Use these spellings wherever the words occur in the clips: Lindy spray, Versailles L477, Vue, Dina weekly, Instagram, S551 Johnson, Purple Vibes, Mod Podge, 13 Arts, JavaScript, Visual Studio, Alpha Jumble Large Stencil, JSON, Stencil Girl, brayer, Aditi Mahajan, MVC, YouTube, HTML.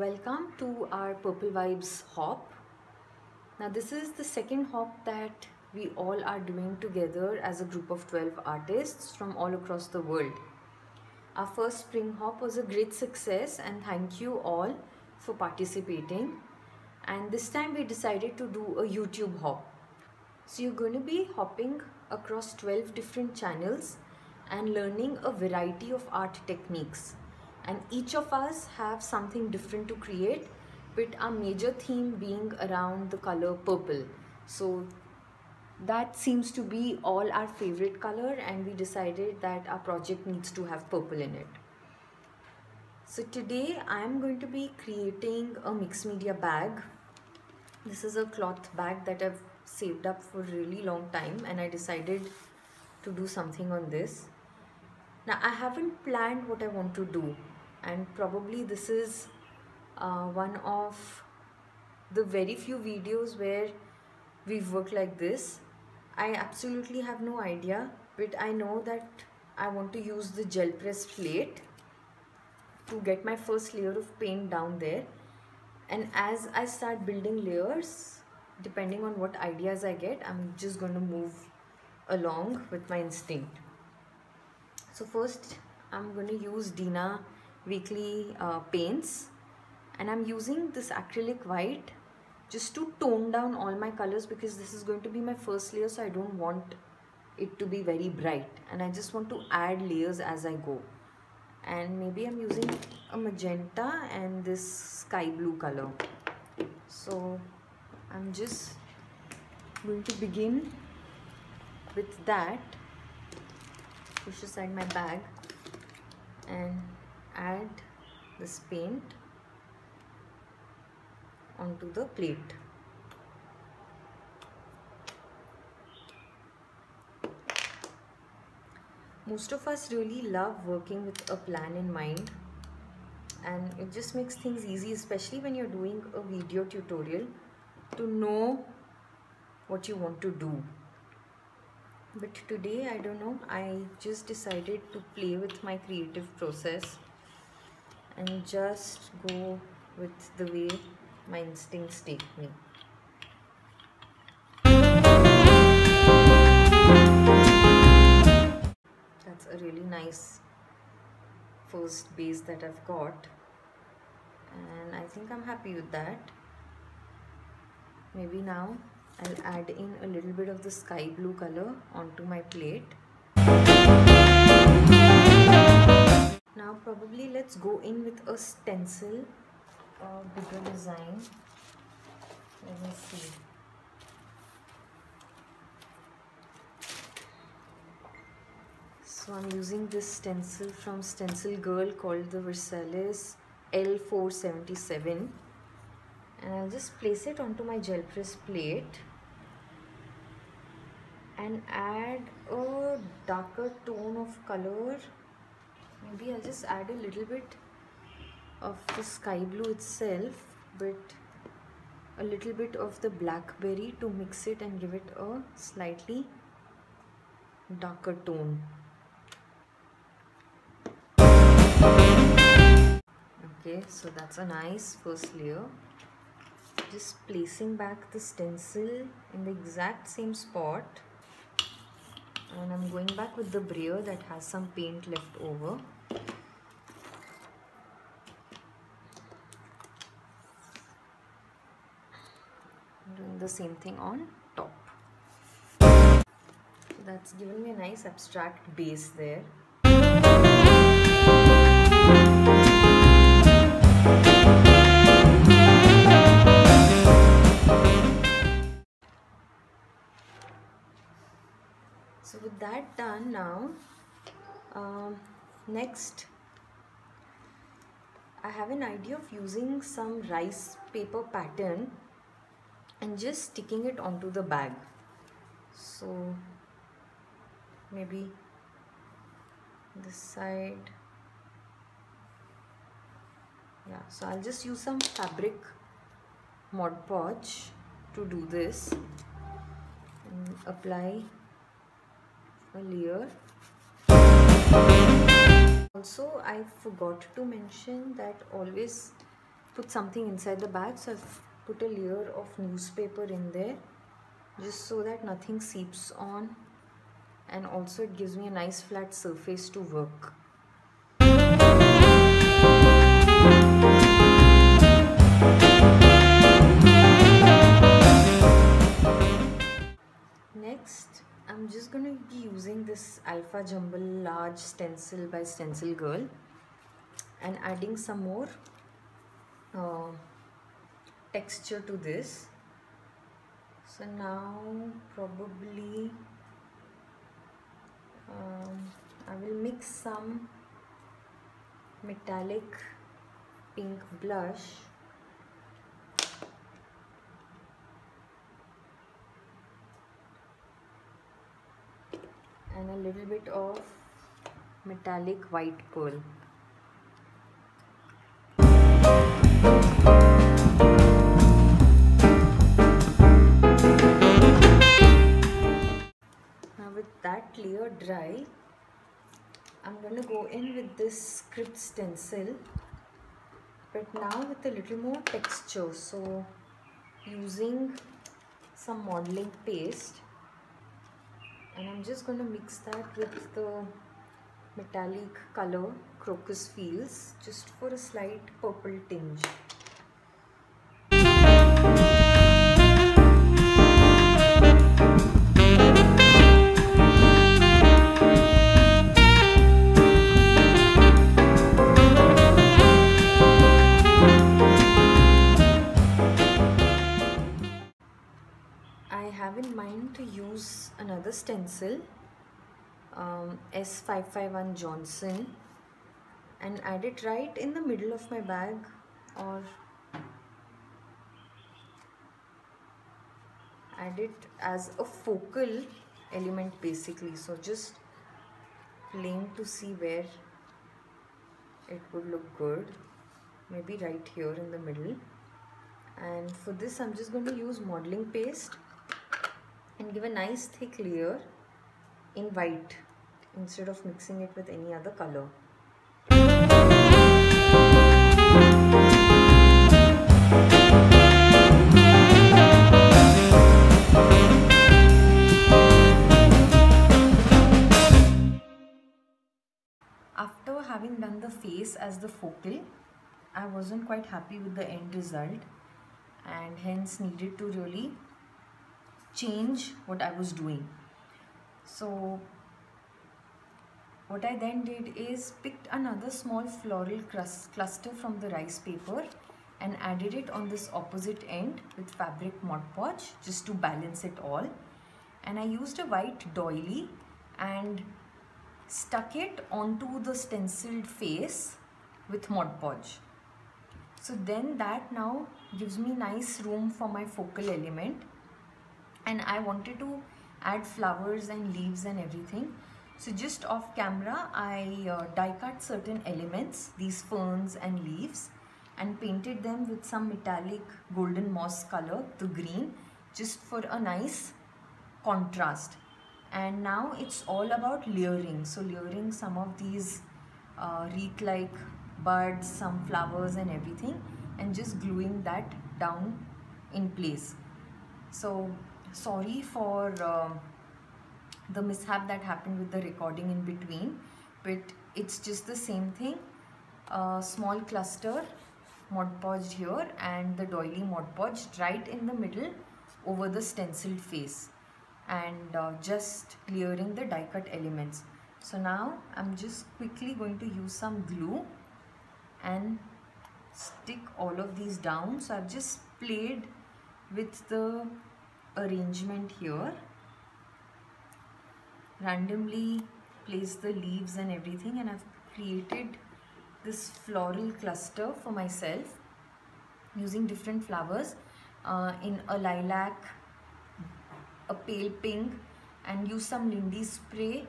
Welcome to our Purple Vibes hop. Now this is the second hop that we all are doing together as a group of 12 artists from all across the world. Our first spring hop was a great success and thank you all for participating. And this time we decided to do a YouTube hop. So you're going to be hopping across 12 different channels and learning a variety of art techniques. And each of us have something different to create, with our major theme being around the color purple. So that seems to be all our favorite color, and we decided that our project needs to have purple in it. So today I'm going to be creating a mixed media bag. This is a cloth bag that I've saved up for a really long time, and I decided to do something on this. Now I haven't planned what I want to do, and probably this is one of the very few videos where we've worked like this. I absolutely have no idea, but I know that I want to use the gel press plate to get my first layer of paint down there, and as I start building layers, depending on what ideas I get, I'm just going to move along with my instinct. So first I'm going to use Dina Weekly paints, and I'm using this acrylic white just to tone down all my colors, because this is going to be my first layer, so I don't want it to be very bright and I just want to add layers as I go. And maybe I'm using a magenta and this sky blue color. So I'm just going to begin with that. Push aside my bag and add this paint onto the plate. Most of us really love working with a plan in mind, and it just makes things easy, especially when you're doing a video tutorial, to know what you want to do. But today, I don't know, I just decided to play with my creative process and just go with the way my instincts take me. That's a really nice first base that I've got, and I think I'm happy with that. Maybe now I'll add in a little bit of the sky blue color onto my plate. Now probably let's go in with a stencil or bigger design. Let me see. So I'm using this stencil from Stencil Girl called the Versailles L477. And I'll just place it onto my gel press plate and add a darker tone of color. Maybe I'll just add a little bit of the sky blue itself, but a little bit of the blackberry to mix it and give it a slightly darker tone. Okay, so that's a nice first layer. Just placing back the stencil in the exact same spot, and I'm going back with the brayer that has some paint left over. Doing the same thing on top. So that's given me a nice abstract base there. So with that done now, next I have an idea of using some rice paper pattern and just sticking it onto the bag. So maybe this side, yeah, so I'll just use some fabric Mod Podge to do this and apply a layer. Also, I forgot to mention that always put something inside the bag. So I've put a layer of newspaper in there just so that nothing seeps on, and also it gives me a nice flat surface to work. Next, I'm just going to be using this Alpha Jumble Large Stencil by Stencil Girl and adding some more texture to this. So now probably I will mix some metallic pink blush and a little bit of metallic white pearl. That layer dry, I'm going to go in with this script stencil, but now with a little more texture. So using some modeling paste, and I'm just going to mix that with the metallic color Crocus Feels just for a slight purple tinge. Another stencil, S551 Johnson, and add it right in the middle of my bag or add it as a focal element basically. So just plane to see where it would look good, maybe right here in the middle. And for this I'm just going to use modeling paste and give a nice thick layer in white instead of mixing it with any other color. After having done the face as the focal, I wasn't quite happy with the end result and hence needed to really change what I was doing. So what I then did is picked another small floral cluster from the rice paper and added it on this opposite end with fabric Mod Podge just to balance it all. And I used a white doily and stuck it onto the stenciled face with Mod Podge. So then that now gives me nice room for my focal element. And I wanted to add flowers and leaves and everything. So just off camera, I die cut certain elements, these ferns and leaves, and painted them with some metallic golden moss color, the green, just for a nice contrast. And now it's all about layering. So layering some of these wreath-like buds, some flowers and everything, and just gluing that down in place. So sorry for the mishap that happened with the recording in between, but it's just the same thing. Small cluster Mod Podged here and the doily Mod Podged right in the middle over the stenciled face, and just clearing the die cut elements. So now I'm just quickly going to use some glue and stick all of these down. So I've just played with the arrangement here, randomly place the leaves and everything, and I've created this floral cluster for myself using different flowers in a lilac, a pale pink, and use some Lindy spray,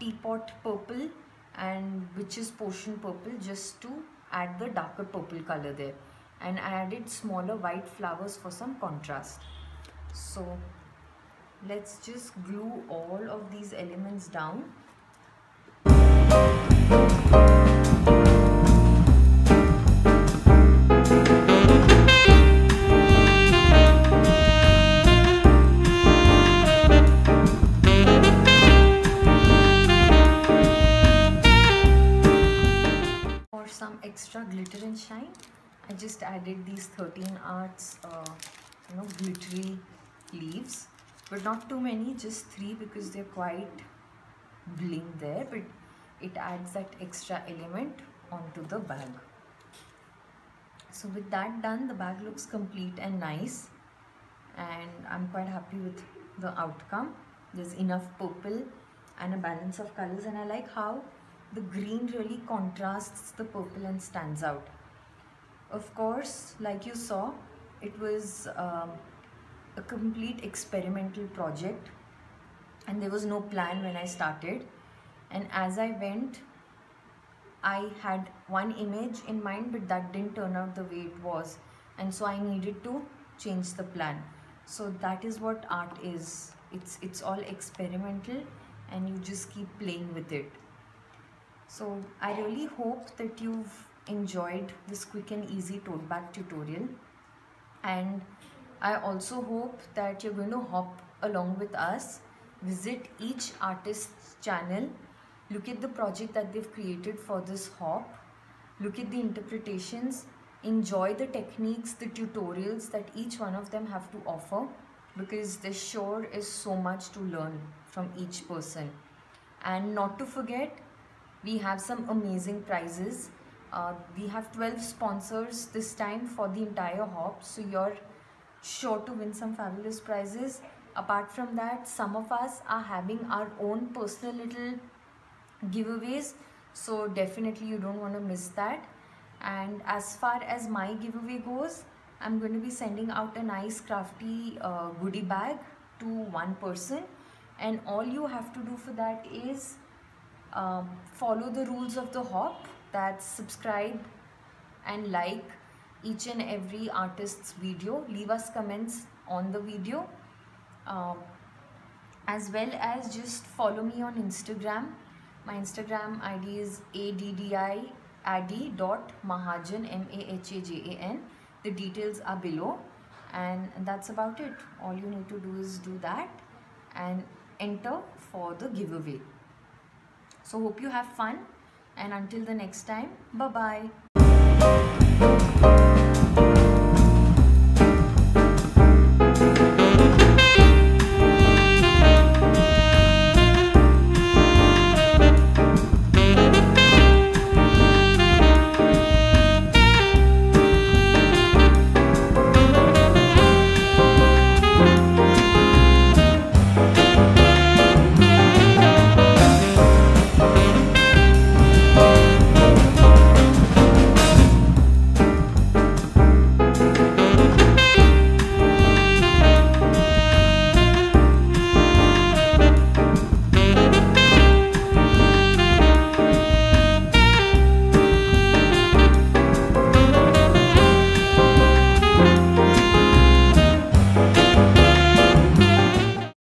teapot purple, and witch's potion purple just to add the darker purple color there, and I added smaller white flowers for some contrast. So let's just glue all of these elements down. I did these 13 arts glittery leaves, but not too many, just 3, because they're quite bling there, but it adds that extra element onto the bag. So with that done, the bag looks complete and nice, and I'm quite happy with the outcome. There's enough purple and a balance of colors, and I like how the green really contrasts the purple and stands out. Of course, like you saw, it was a complete experimental project, and there was no plan when I started, and as I went I had one image in mind, but that didn't turn out the way it was, and so I needed to change the plan. So that is what art is. It's all experimental, and you just keep playing with it. So I really hope that you've enjoyed this quick and easy tote bag tutorial, and I also hope that you're going to hop along with us, visit each artist's channel, look at the project that they've created for this hop, look at the interpretations, enjoy the techniques, the tutorials that each one of them have to offer, because there sure is so much to learn from each person. And not to forget, we have some amazing prizes. We have 12 sponsors this time for the entire hop, so you're sure to win some fabulous prizes. Apart from that, some of us are having our own personal little giveaways, so definitely you don't want to miss that. And as far as my giveaway goes, I'm going to be sending out a nice crafty goodie bag to one person, and all you have to do for that is follow the rules of the hop. That's subscribe and like each and every artist's video, leave us comments on the video, as well as just follow me on Instagram. My Instagram ID is addi.mahajan, M-A-H-A-J-A-N. The details are below, and that's about it. All you need to do is do that and enter for the giveaway. So hope you have fun, and until the next time, bye-bye.